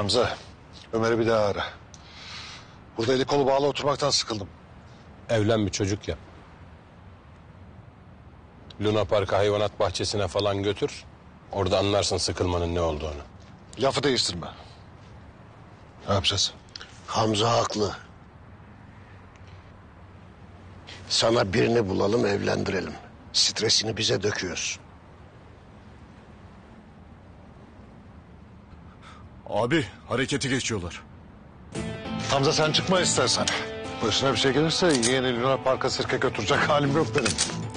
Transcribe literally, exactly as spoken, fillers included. Hamza, Ömer'i bir daha ara. Burada eli kolu bağlı oturmaktan sıkıldım. Evlen bir çocuk yap. Luna Park'a, hayvanat bahçesine falan götür. Orada anlarsın sıkılmanın ne olduğunu. Lafı değiştirme. Ne yapacağız? Hamza haklı. Sana birini bulalım, evlendirelim. Stresini bize döküyorsun. Abi, harekete geçiyorlar. Hamza sen çıkma istersen. Başına bir şey gelirse yeni Luna Park'a sirke götürecek halim yok benim.